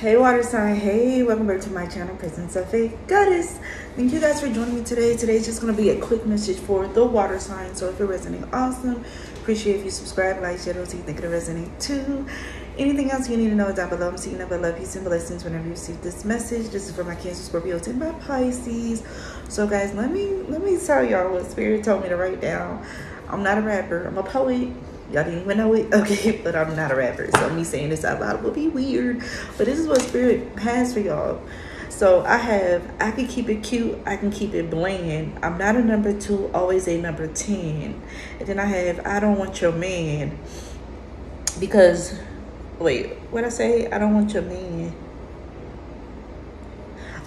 Hey water sign, hey, welcome back to my channel, Presence of a Goddess. Thank you guys for joining me today. Today's just going to be a quick message for the water sign. So if you're resonating, awesome. Appreciate if you subscribe, like, share, so you think it'll resonate too. Anything else you need to know down below. I'm seeking up a love, peace, and blessings whenever you receive this message. This is for my Cancer, Scorpio, and my Pisces. So guys, let me tell y'all what Spirit told me to write down. I'm not a rapper. I'm a poet. Y'all didn't even know it, okay? But I'm not a rapper, so me saying this out loud will be weird, but this is what Spirit has for y'all. So I can keep it cute, I can keep it bland, I'm not a number 2, always a number 10. And then I have, I don't want your man because, wait, what'd I say? I don't want your man.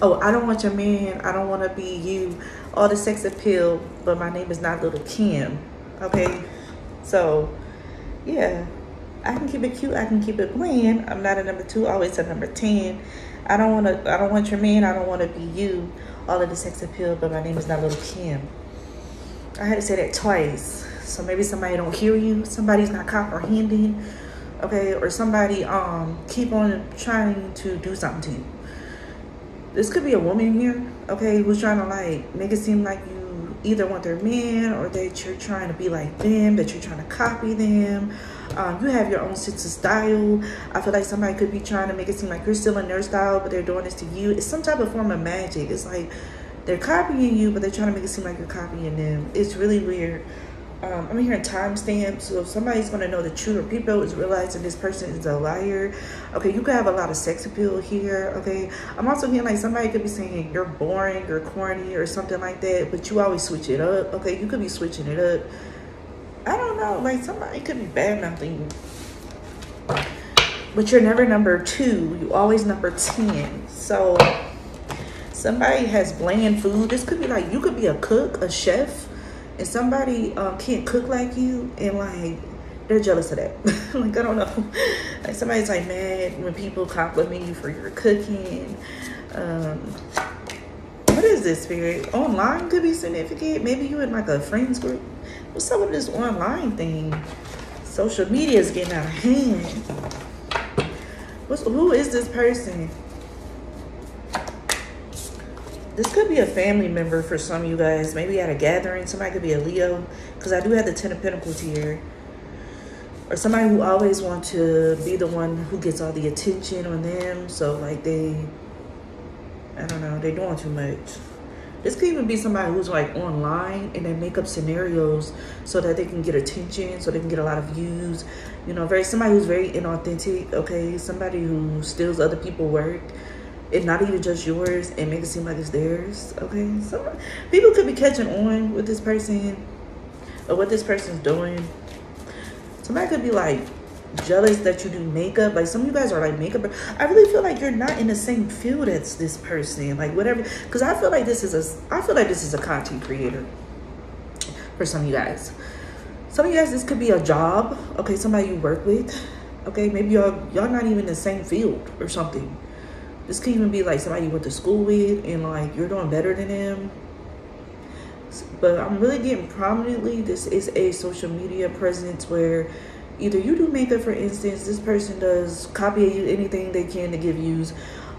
Oh, I don't want your man, I don't want to be you, all the sex appeal, but my name is not Little Kim, okay? So yeah, I can keep it cute, I can keep it bland, I'm not a number 2, always a number 10. I don't want your man, I don't want to be you, all of the sex appeal, but my name is not Little Kim. I had to say that twice, so maybe somebody don't hear you, somebody's not comprehending, okay, or somebody keep on trying to do something to you. This could be a woman here, okay, who's trying to like make it seem like you either want their man, or that you're trying to be like them, that you're trying to copy them. You have your own sense of style. I feel like somebody could be trying to make it seem like you're still in their style, but they're doing this to you. It's some type of form of magic. It's like they're copying you, but they're trying to make it seem like you're copying them. It's really weird. I'm hearing timestamps, so if somebody's going to know the truth, or people is realizing this person is a liar. Okay, you could have a lot of sex appeal here, okay? I'm also hearing like somebody could be saying you're boring, you're corny, or something like that, but you always switch it up, okay? You could be switching it up. I don't know, like somebody could be bad mouthing you, but you're never number 2. You always number 10, so somebody has bland food. This could be like you could be a cook, a chef, and somebody can't cook like you, and like they're jealous of that. Like I don't know, like somebody's like mad when people compliment you for your cooking. What is this, Spirit? Online could be significant. Maybe you in like a friends group. What's up with this online thing? Social media is getting out of hand. Who is this person? This could be a family member for some of you guys. Maybe at a gathering. Somebody could be a Leo, because I do have the 10 of Pentacles here. Or somebody who always wants to be the one who gets all the attention on them. So, like, I don't know, they're doing too much. This could even be somebody who's, like, online and they make up scenarios so that they can get attention, so they can get a lot of views. You know, somebody who's very inauthentic, okay? Somebody who steals other people's work. It's not even just yours, and make it seem like it's theirs, okay? So people could be catching on with this person or what this person's doing. Somebody could be like jealous that you do makeup. Like some of you guys are like makeup. I really feel like you're not in the same field as this person, like whatever, because I feel like this is a content creator for some of you guys. Some of you guys, this could be a job, okay? Somebody you work with, okay? Maybe y'all not even in the same field or something. This could even be like somebody you went to school with and like you're doing better than them. But I'm really getting prominently this is a social media presence where either you do makeup, for instance, this person does copy you anything they can to give views.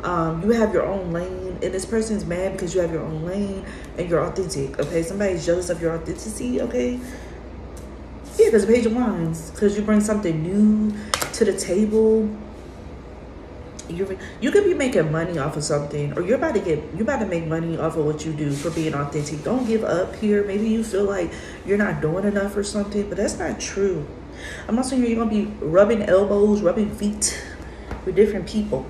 You have your own lane, and this person's mad because you have your own lane and you're authentic, okay? Somebody's jealous of your authenticity, okay? Yeah, there's a page of wands because you bring something new to the table. You could be making money off of something, or you're about to make money off of what you do for being authentic. Don't give up here. Maybe you feel like you're not doing enough or something, but that's not true. I'm also hearing you're gonna be rubbing elbows, rubbing feet with different people.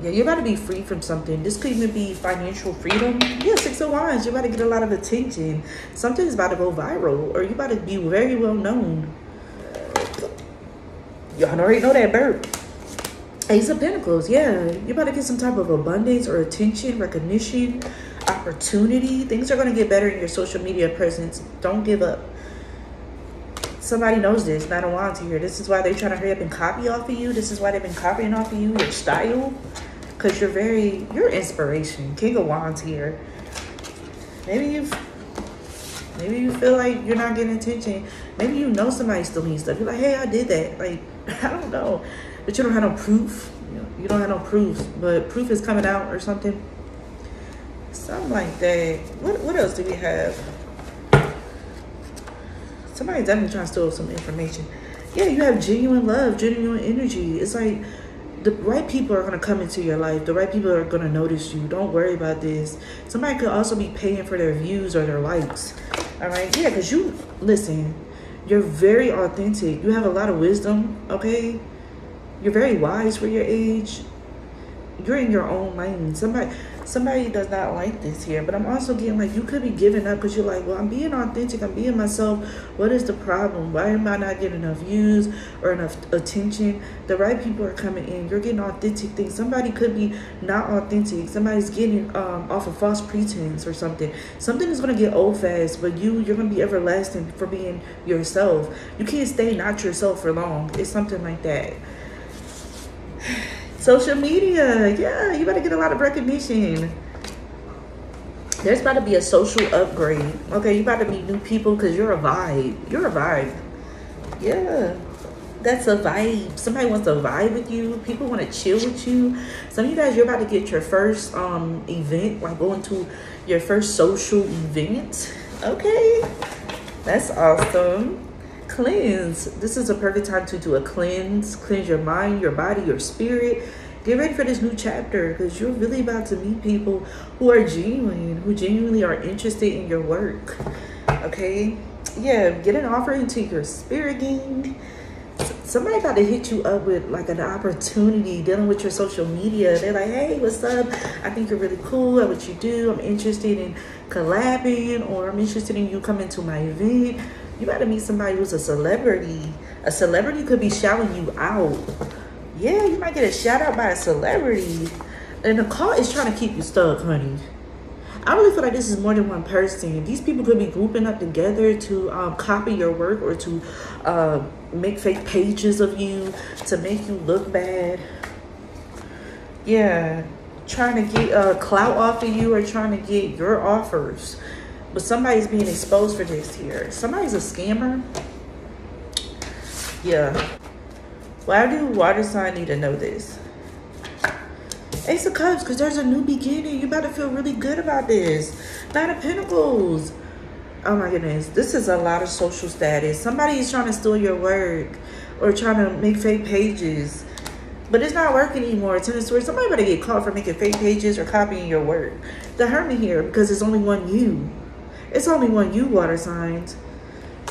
Yeah, you're about to be free from something. This could even be financial freedom. Yeah, 6 of Wands. You're about to get a lot of attention. Something's about to go viral, or you're about to be very well known. Y'all already know that bird. Ace of Pentacles, yeah. You're about to get some type of abundance or attention, recognition, opportunity. Things are going to get better in your social media presence. Don't give up. Somebody knows this. 9 of Wands here. This is why they're trying to hurry up and copy off of you. This is why they've been copying off of you, your style. Because you're inspiration. King of Wands here. Maybe you feel like you're not getting attention. Maybe you know somebody's stealing stuff. You're like, hey, I did that. Like, I don't know. But you don't have no proof. You don't have no proof, but proof is coming out or something. Something like that. What else do we have? Somebody's definitely trying to steal some information. Yeah, you have genuine love, genuine energy. It's like the right people are going to come into your life. The right people are going to notice you. Don't worry about this. Somebody could also be paying for their views or their likes. All right? Yeah, because you, listen, you're very authentic. You have a lot of wisdom, okay? You're very wise for your age. You're in your own lane. Somebody does not like this here. But I'm also getting like you could be giving up because you're like, well, I'm being authentic. I'm being myself. What is the problem? Why am I not getting enough views or enough attention? The right people are coming in. You're getting authentic things. Somebody could be not authentic. Somebody's getting off of false pretense or something. Something is going to get old fast, but you're going to be everlasting for being yourself. You can't stay not yourself for long. It's something like that. Social media, yeah, you better get a lot of recognition. There's about to be a social upgrade. Okay, you about to meet new people because you're a vibe. You're a vibe. Yeah, that's a vibe. Somebody wants to vibe with you. People want to chill with you. Some of you guys, you're about to get your first event, like going to your first social event. Okay, that's awesome. Cleanse. This is a perfect time to do a cleanse. Cleanse your mind, your body, your spirit. Get ready for this new chapter because you're really about to meet people who are genuine, who genuinely are interested in your work. Okay? Yeah, get an offering to your spirit gang. Somebody about to hit you up with like an opportunity dealing with your social media. They're like, hey, what's up? I think you're really cool at what you do. I'm interested in collabing, or I'm interested in you coming to my event. You gotta meet somebody who's a celebrity. A celebrity could be shouting you out. Yeah, you might get a shout out by a celebrity. And the call is trying to keep you stuck, honey. I really feel like this is more than one person. These people could be grouping up together to copy your work or to make fake pages of you to make you look bad. Yeah, trying to get clout off of you or trying to get your offers. But somebody's being exposed for this here. Somebody's a scammer. Yeah. Why do water sign need to know this? Ace of Cups, because there's a new beginning. You better feel really good about this. Nine of Pentacles. Oh my goodness. This is a lot of social status. Somebody is trying to steal your work or trying to make fake pages. But it's not working anymore. Ten of Swords. Somebody better get caught for making fake pages or copying your work. The Hermit here, because it's only one you. It's only one you, water signs.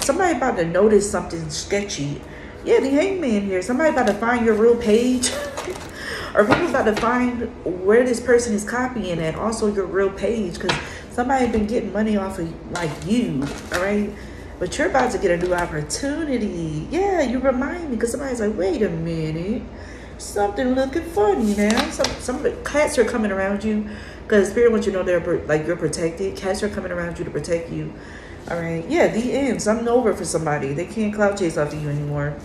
Somebody about to notice something sketchy. Yeah, the Hangman here. Somebody about to find your real page. Or people about to find where this person is copying and also your real page. Because somebody's been getting money off of like you. All right? But you're about to get a new opportunity. Yeah, you remind me. Because somebody's like, wait a minute. Something looking funny now. Some of the cats are coming around you. Because spirit wants you to know they're like you're protected. Cats are coming around you to protect you. All right. Yeah, the end. Something over for somebody. They can't clout chase after you anymore.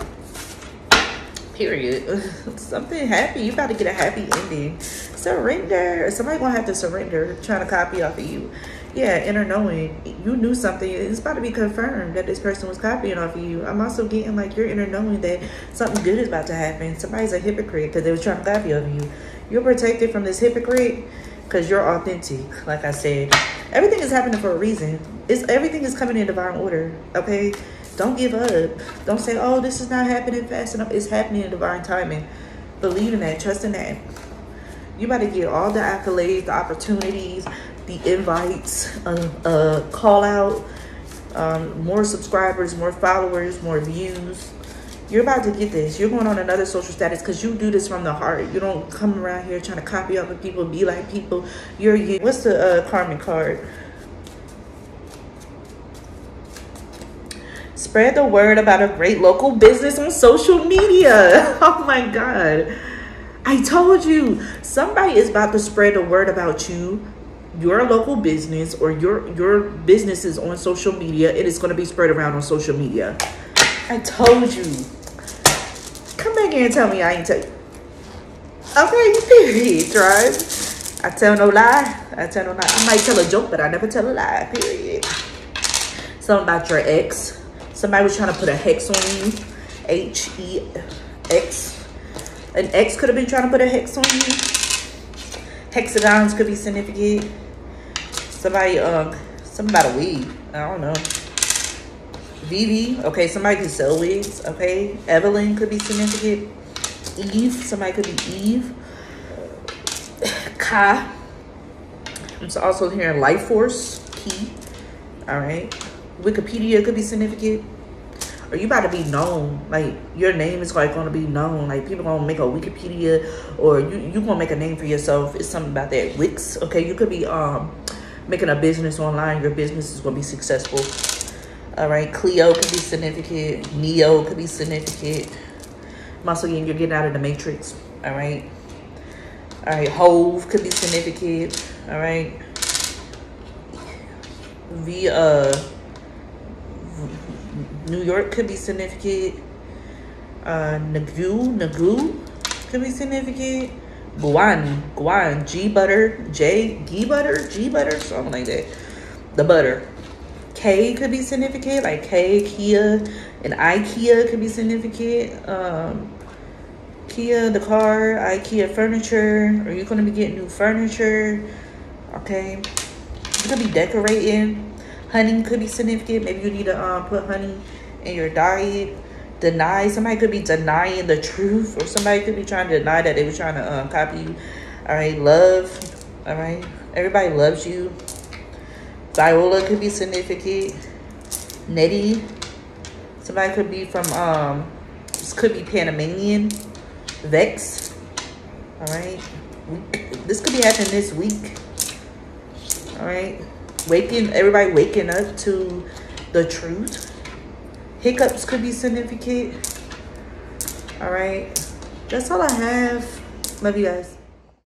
Period. Something happy. You about to get a happy ending. Surrender. Somebody going to have to surrender trying to copy off of you. Yeah, inner knowing. You knew something. It's about to be confirmed that this person was copying off of you. I'm also getting like your inner knowing that something good is about to happen. Somebody's a hypocrite because they was trying to copy off you. You're protected from this hypocrite. Because you're authentic, like I said. Everything is happening for a reason. Everything is coming in divine order, okay? Don't give up. Don't say, oh, this is not happening fast enough. It's happening in divine timing. Believe in that. Trust in that. You about to get all the accolades, the opportunities, the invites, call out, more subscribers, more followers, more views. You're about to get this. You're going on another social status because you do this from the heart. You don't come around here trying to copy other people, be like people. You're you. What's the karmic card? Spread the word about a great local business on social media. Oh my God. I told you. Somebody is about to spread the word about you. Your local business or your business is on social media. It is going to be spread around on social media. I told you. Come back here and tell me I ain't tell you. Okay, period, tribe. I tell no lie. I tell no lie. I might tell a joke, but I never tell a lie, period. Something about your ex. Somebody was trying to put a hex on you. H-E ex. An ex could have been trying to put a hex on you. Hexagons could be significant. Somebody, something about a weed. I don't know. Vivi, okay, somebody could sell wigs, okay. Evelyn could be significant. Eve, somebody could be Eve. Kai. I'm also hearing life force, key. All right. Wikipedia could be significant. Or you about to be known. Like, your name is like going to be known. Like, people going to make a Wikipedia, or you going to make a name for yourself. It's something about that. Wix, okay. You could be making a business online. Your business is going to be successful. All right. Cleo could be significant. Neo could be significant. Once again, you're getting out of the matrix. All right. All right. Hove could be significant. All right. New York could be significant. Nagu could be significant. Guan, G butter, G butter, something like that. The butter. K could be significant, like K, Kia, and IKEA could be significant. Kia, the car, IKEA furniture. Are you gonna be getting new furniture? Okay, you could be decorating. Honey could be significant. Maybe you need to put honey in your diet. Deny. Somebody could be denying the truth, or somebody could be trying to deny that they were trying to copy you. All right. Love. All right. Everybody loves you. Viola could be significant. Nettie. Somebody could be from, this could be Panamanian. Vex. All right. This could be happening this week. All right. Everybody waking up to the truth. Hiccups could be significant. All right. That's all I have. Love you guys.